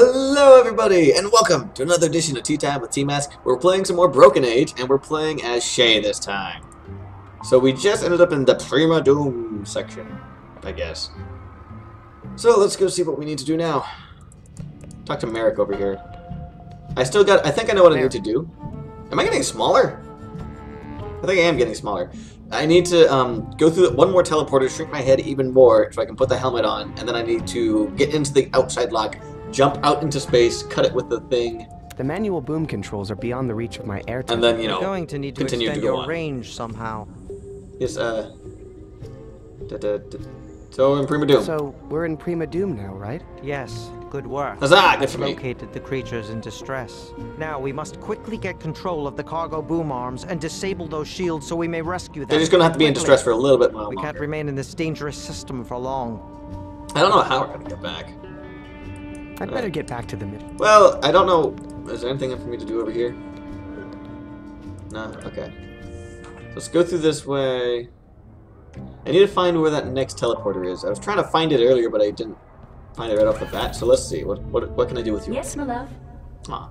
Hello everybody, and welcome to another edition of Tea Time with T-Mask. We're playing some more Broken Age, and we're playing as Shay this time. So we just ended up in the Prima Doom section, I guess. So let's go see what we need to do now. Talk to Merrick over here. I think I know what I need to do. Am I getting smaller? I think I am getting smaller. I need to go through one more teleporter, shrink my head even more so I can put the helmet on, and then I need to get into the outside lock, jump out into space, cut it with the thing. The manual boom controls are beyond the reach of my air tank. And then, you know, going to need to continue extend to go your on. Range somehow. Yes, So we're in Prima Doom. So we're in Prima Doom now, right? Yes. Good work. Huzzah! Good for me. Located the creatures in distress. Now we must quickly get control of the cargo boom arms and disable those shields so we may rescue them. They're just gonna have to be in distress for a little bit longer. We can't remain in this dangerous system for long. I don't know how we're gonna get back. I'd better get back to the middle. Well, I don't know. Is there anything for me to do over here? No? Okay. Let's go through this way. I need to find where that next teleporter is. I was trying to find it earlier, but I didn't find it right off the bat. So let's see. What can I do with you? Yes, my love. Ah.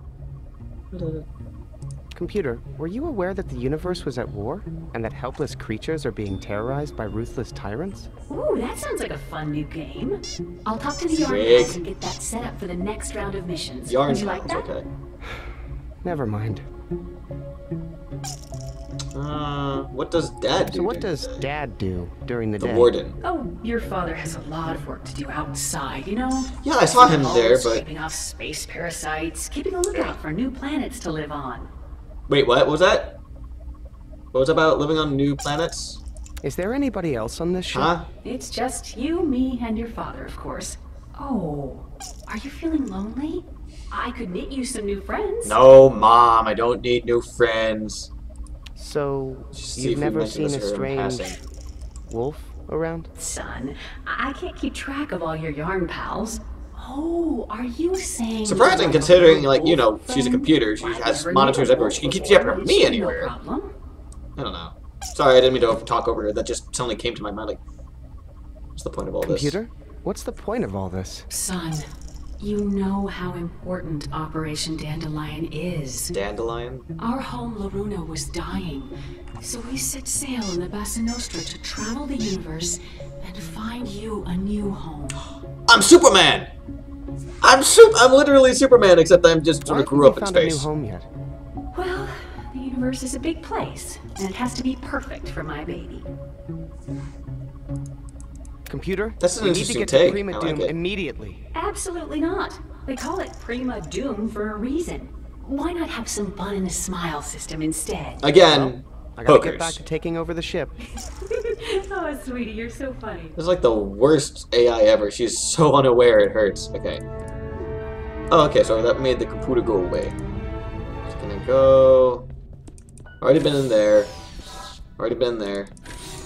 Computer, were you aware that the universe was at war? And that helpless creatures are being terrorized by ruthless tyrants? Ooh, that sounds like a fun new game. I'll talk to the Yarn House and get that set up for the next round of missions. Yarn House, like that? Okay. Never mind. What does Dad do? So what does Dad do during the day? The warden. Oh, your father has a lot of work to do outside, you know? Yeah, I saw him there, but... keeping off space parasites, keeping a lookout for new planets to live on. Wait, what was that? What was about living on new planets? Is there anybody else on this ship? Huh? It's just you, me, and your father, of course. Oh, are you feeling lonely? I could knit you some new friends. No, Mom, I don't need new friends. So, you've never seen a strange wolf around? Son, I can't keep track of all your yarn pals. Oh, are you saying... Surprising, considering, like, you know, she's a computer. She has monitors everywhere. She can keep track of me anywhere. I don't know. Sorry, I didn't mean to talk over her. That just suddenly came to my mind, like, what's the point of all this? Computer? What's the point of all this? Son, you know how important Operation Dandelion is. Dandelion? Our home, Laruna, was dying. So we set sail in the Basa Nostra to travel the universe and find you a new home. I'm Superman! I'm literally Superman, except I'm just sort of grew up in space. Why haven't you found a new home yet? Well, the universe is a big place, and it has to be perfect for my baby. Computer, that's an interesting take. We need to get to Prima Doom immediately. Absolutely not. They call it Prima Doom for a reason. Why not have some fun in the Smile System instead? Again, well, I gotta get back to taking over the ship. Oh, sweetie, you're so funny. This is like the worst AI ever. She's so unaware it hurts. Okay. Oh, okay, so that made the computer go away. Just gonna go... Already been in there. Already been there.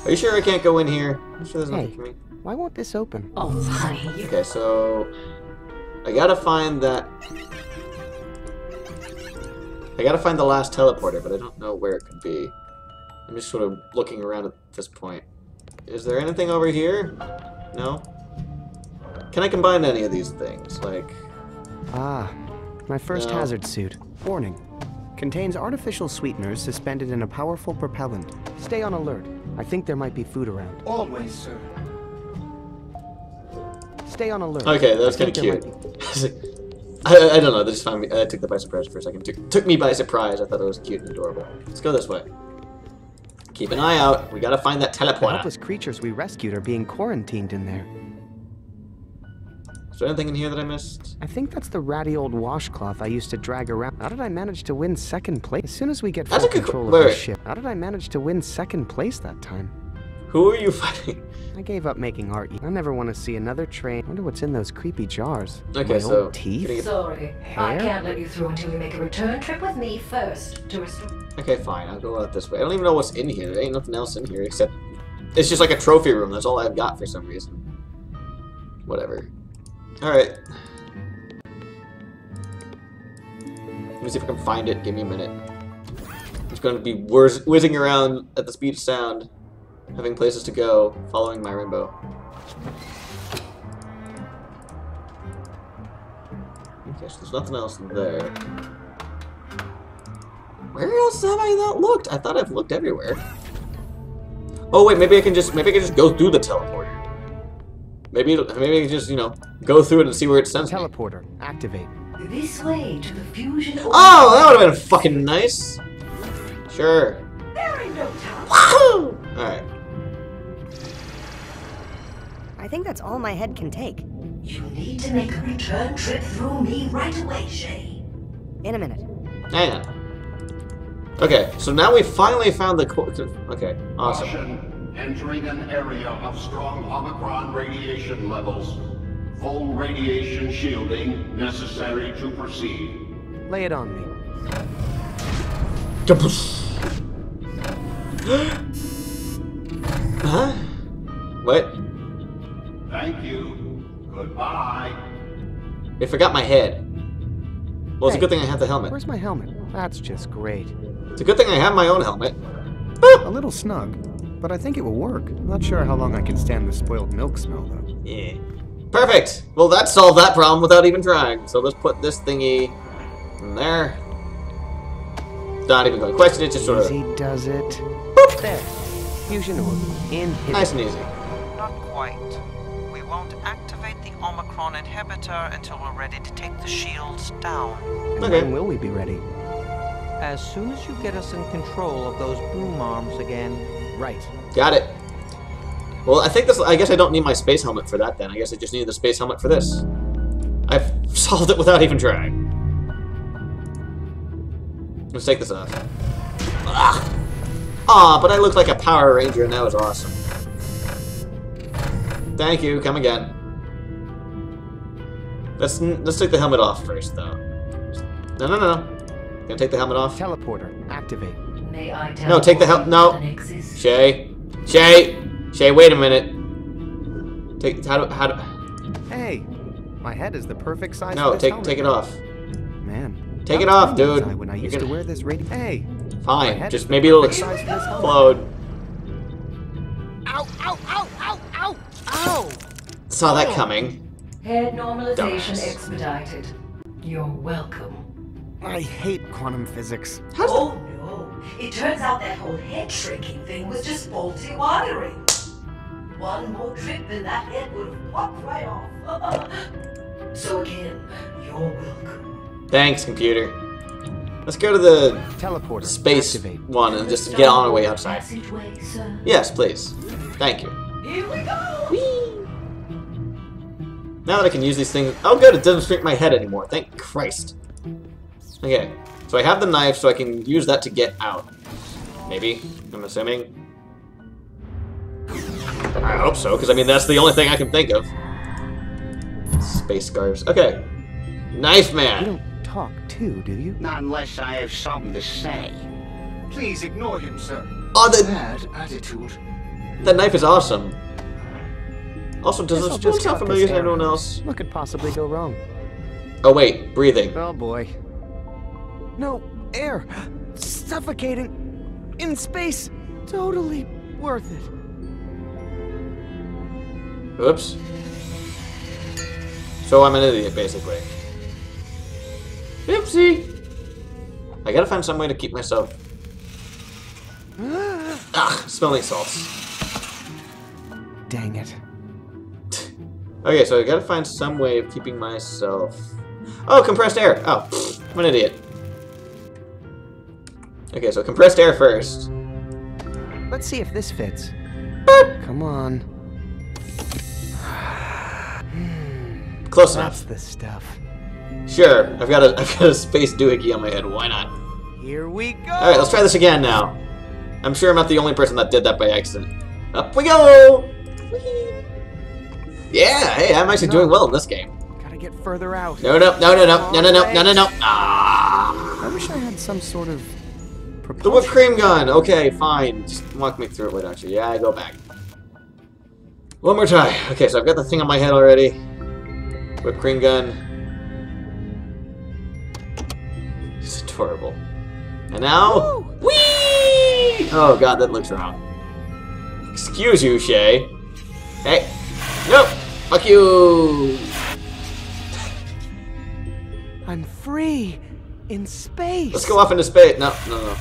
Are you sure I can't go in here? I'm sure there's nothing for me. Why won't this open? Oh, my. Okay, so... I gotta find that... I gotta find the last teleporter, but I don't know where it could be. I'm just sort of looking around at this point. Is there anything over here? No? Can I combine any of these things? Like... Ah, my first hazard suit. Warning. Contains artificial sweeteners suspended in a powerful propellant. Stay on alert. I think there might be food around. Always, sir. Stay on alert. Okay, that was kind of cute. I don't know, they just found me. I took that by surprise for a second. Took me by surprise. I thought it was cute and adorable. Let's go this way. Keep an eye out. We gotta find that teleporter. The helpless creatures we rescued are being quarantined in there. Is there anything in here that I missed? I think that's the ratty old washcloth I used to drag around. How did I manage to win second place? As soon as we get full control of this ship. How did I manage to win second place that time? Who are you fighting? I gave up making art. I never want to see another train. I wonder what's in those creepy jars. Okay, so... teeth? Sorry, I can't let you through until you make a return trip with me first to restore... Okay, fine. I'll go out this way. I don't even know what's in here. There ain't nothing else in here except... It's just like a trophy room. That's all I've got for some reason. Whatever. Alright. Let me see if I can find it. Give me a minute. It's going to be whizzing around at the speed of sound. Having places to go. Following my rainbow. Okay, so there's nothing else there. Where else have I not looked? I thought I've looked everywhere. Oh wait, maybe I can just go through the teleporter. Maybe I can just, you know, go through it and see where it sends me. Teleporter, activate. This way to the fusion. Oh, that would have been fucking nice. Sure. There ain't no time. Wahoo! All right. I think that's all my head can take. You need to make a return trip through me right away, Shay. In a minute. Hang on. Okay, so now we finally found the... Okay, awesome. Caution. Entering an area of strong Omicron radiation levels. Full radiation shielding necessary to proceed. Lay it on me. Huh? What? Thank you. Goodbye. They forgot my head. Well, it's a good thing I have the helmet. Where's my helmet? That's just great. It's a good thing I have my own helmet. A little snug, but I think it will work. I'm not sure how long I can stand the spoiled milk smell, though. Yeah. Perfect! Well, that solved that problem without even trying. So let's put this thingy in there. Not even going to question it, just sort of... Easy does it. Boop! There. Fusion orb. Inhibitor. Nice and easy. Not quite. We won't activate the Omicron inhibitor until we're ready to take the shields down. And okay. When will we be ready? As soon as you get us in control of those boom arms again. Right. Got it. Well, I think this... I guess I don't need my space helmet for that, then. I guess I just need the space helmet for this. I've solved it without even trying. Let's take this off. Ah! Aw, but I looked like a Power Ranger, and that was awesome. Thank you. Come again. Let's take the helmet off first, though. No. Gonna take the helmet off. Teleporter, activate. May I teleport? No, take the helmet. No. Shay, wait a minute. How do... Hey, my head is the perfect size. No, take it off. Man, take it off, dude. When I used to wear this radio. Hey. Fine, just maybe it'll explode. Ow! Ow! Ow! Ow! Ow! Ow! Saw that coming. Head normalization expedited. You're welcome. I hate quantum physics. Oh no! It turns out that whole head shrinking thing was just faulty wiring. One more trip and that head would have popped right off. So again, you're welcome. Thanks, computer. Let's go to the teleporter space one and just get on our way outside. Yes, please. Thank you. Here we go. Whee! Now that I can use these things, oh good, it doesn't shrink my head anymore. Thank Christ. Okay, so I have the knife, so I can use that to get out. Maybe, I'm assuming. I hope so, because I mean that's the only thing I can think of. Space scarves. Okay, knife man. Talk too, do you? Not unless I have something to say. Please ignore him, sir. Oh, the bad attitude. That knife is awesome. Also, does this just sound familiar to everyone else? What could possibly go wrong? Oh wait, breathing. Oh boy. No air, suffocating in space. Totally worth it. Oops. So I'm an idiot, basically. Oopsie! I gotta find some way to keep myself... Ugh, smelling salts. Dang it. Okay, so I gotta find some way of keeping myself... Oh, compressed air! Oh, I'm an idiot. Okay, so compressed air first. Let's see if this fits. Boop. Come on. Close enough. That's the stuff. Sure, I've got a space doohickey on my head, why not? Here we go! Alright, let's try this again now. I'm sure I'm not the only person that did that by accident. Up we go! Whee! Yeah, hey, I'm actually doing well in this game. Gotta get further out. No. Ah. I wish I had some sort of... The whipped cream gun! Okay, fine. Just walk me through it, wait, don't you? Yeah, I go back. One more try. Okay, so I've got the thing on my head already. Whipped cream gun. It's adorable. And now... Whee! Oh god, that looks wrong. Excuse you, Shay. Hey. Nope. Fuck you. I'm free in space. Let's go off into space. No,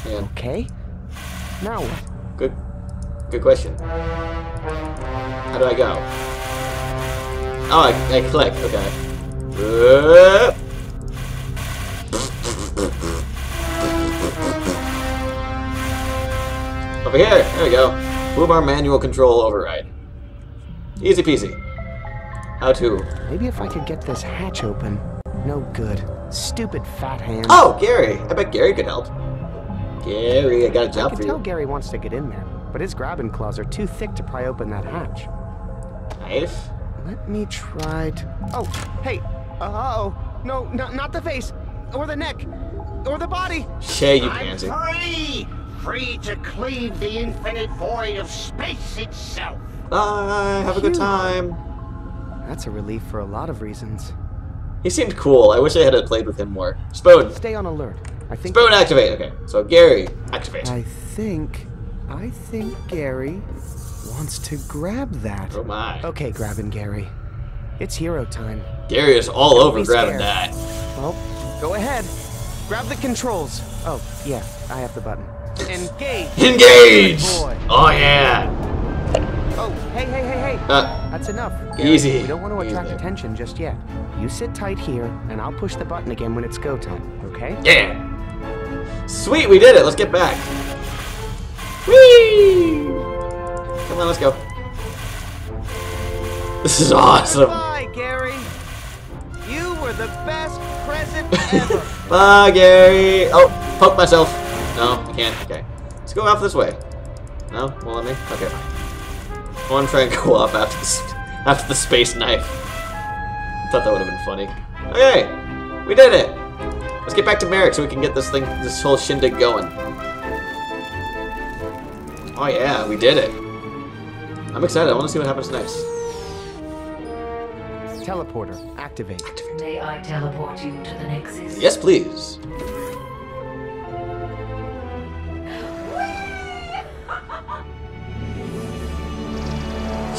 man. Okay. Now what? Good question. How do I go? Oh, I click. Okay. Over here. There we go. Boombar manual control override. Easy peasy. How to? Maybe if I could get this hatch open. No good. Stupid fat hand. Oh, Gary. I bet Gary could help. Gary, I got a job for you. I can tell Gary wants to get in there, but his grabbing claws are too thick to pry open that hatch. Knife? Let me try to... Oh, hey. Uh-oh. No, not the face. Or the neck. Or the body. Shay, you pansy. Free! Free to cleave the infinite void of space itself. Bye. Have a good time. That's a relief for a lot of reasons. He seemed cool. I wish I had played with him more. Spoon. Stay on alert. I think Spoon activate. Okay. So Gary activate. I think Gary wants to grab that. Oh my. Okay, grabbing Gary. It's hero time. Gary is all over grabbing that. Well, go ahead. Grab the controls. Oh, yeah. I have the button. Engage. Engage. Oh yeah. Oh, hey. That's enough. Gary, easy. We don't want to attract attention just yet. You sit tight here, and I'll push the button again when it's go time, okay? Yeah! Sweet, we did it! Let's get back! Whee! Come on, let's go. This is awesome! Bye, Gary! You were the best present ever! Bye, Gary! Oh, poke myself. No, I can't. Okay. Let's go off this way. No? Won't let me? Okay. I want to try and go off after the space knife. I thought that would have been funny. Okay, we did it. Let's get back to Merrick so we can get this thing, this whole shindig going. Oh yeah, we did it. I'm excited. I want to see what happens next. Teleporter, activate. May I teleport you to the Nexus? Yes, please.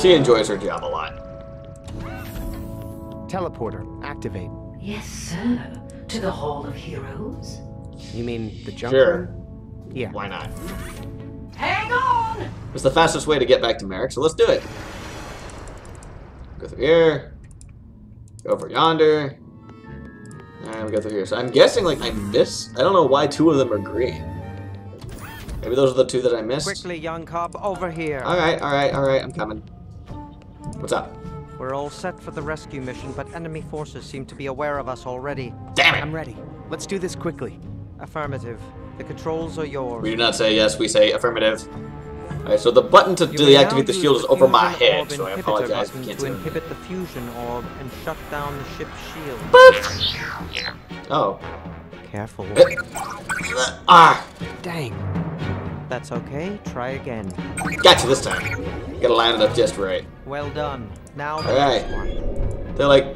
She enjoys her job a lot. Teleporter, activate. Yes, sir. To the Hall of Heroes? You mean the jump? Sure. Room? Yeah. Why not? Hang on! It's the fastest way to get back to Merrick, so let's do it. Go through here. Go over yonder. And we go through here. So I'm guessing, like, I missed. I don't know why two of them are green. Maybe those are the two that I missed. Quickly, young cub, over here. Alright. I'm coming. What's up? We're all set for the rescue mission, but enemy forces seem to be aware of us already. Damn it! I'm ready. Let's do this quickly. Affirmative. The controls are yours. We do not say yes, we say affirmative. Alright, so the button to deactivate the shield is over my head, so I apologize. We can't do it. Inhibit the fusion orb and shut down the ship's shield. Boop! Oh. Careful. Ah! Dang. That's okay. Try again. Gotcha this time. Gotta line it up just right. Well done. Now the next one. They're like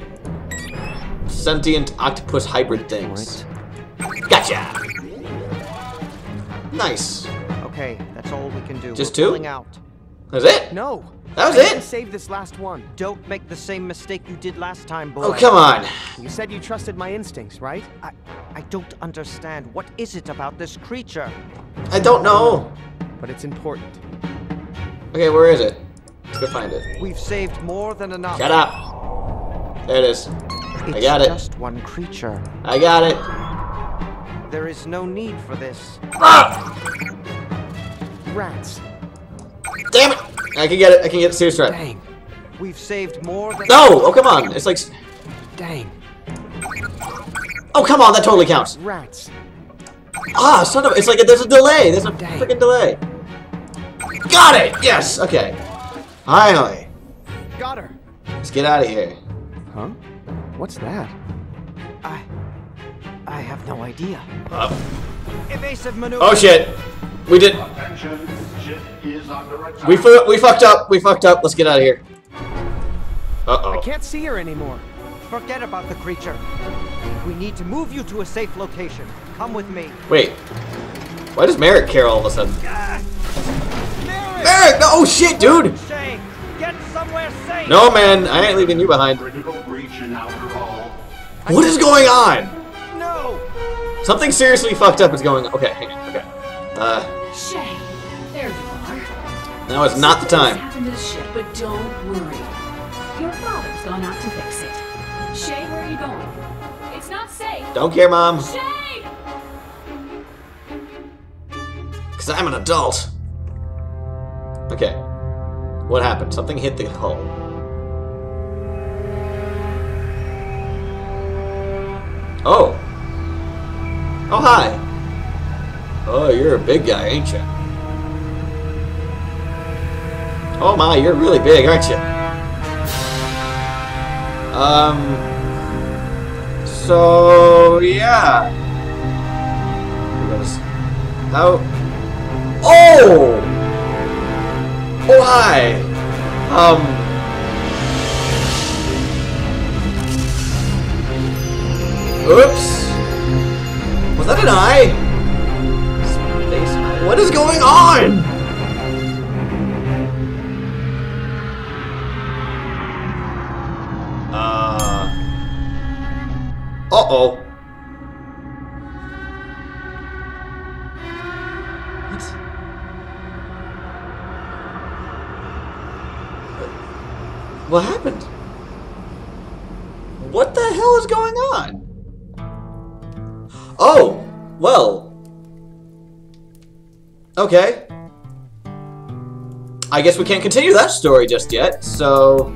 sentient octopus hybrid things. Gotcha! Nice. Okay, that's all we can do. Just two? Out. That's it? No. That was it? Save this last one. Don't make the same mistake you did last time, boy. Oh, come on. You said you trusted my instincts, right? I don't understand. What is it about this creature? I don't know. But it's important. Okay, where is it? Go find it. We've saved more than enough. Shut up. There it is. I got it. Just one creature. I got it. There is no need for this. Ah! Rats. Damn it! I can get it. I can get it. Serious threat. Dang. We've saved more than. No! Oh come on! It's like. Dang. Oh come on! That totally counts. Rats. Ah, son of a... It's like there's a delay. There's a freaking delay. Got it! Yes. Okay. Finally! Got her! Let's get out of here. Huh? What's that? I have no idea. Evasive maneuver! Oh shit! We did... We fucked up! We fucked up! Let's get out of here. Uh-oh. I can't see her anymore. Forget about the creature. We need to move you to a safe location. Come with me. Wait. Why does Merrick care all of a sudden? Merrick! No, oh shit, dude! Shay, get somewhere safe. No, man, I ain't leaving you behind. What is going on? Something seriously fucked up is going on. Okay, hang on, okay. Shay, there you are. Now is not the time. Happened to the ship, but don't worry. Your father's gone out to fix it. Shay, where are you going? It's not safe. Don't care, Mom. Shay! Because I'm an adult. Okay. What happened? Something hit the hull. Oh. Oh, hi. Oh, you're a big guy, ain't you? Oh my, you're really big, aren't you? So, yeah. How? Oh! Oh, hi! Oops! Was that an eye? Space eye? What is going on? Uh-oh. What happened? What the hell is going on? Oh, well. Okay. I guess we can't continue that story just yet, so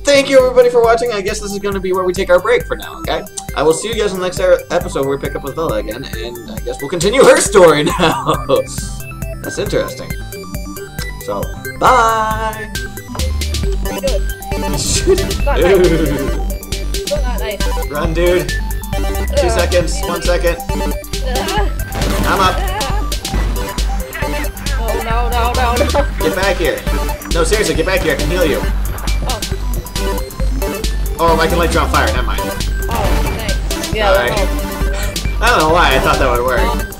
thank you everybody for watching. I guess this is going to be where we take our break for now, okay? I will see you guys in the next episode where we pick up with Vela again, and I guess we'll continue her story now. That's interesting. So, bye! Good. Not nice. Not nice. Run, dude. 2 seconds. 1 second. I'm up. Oh, no. Get back here. No, seriously, get back here. I can heal you. Oh, I can light you on fire. Never mind. Oh, thanks. Yeah, right. I don't know why I thought that would work.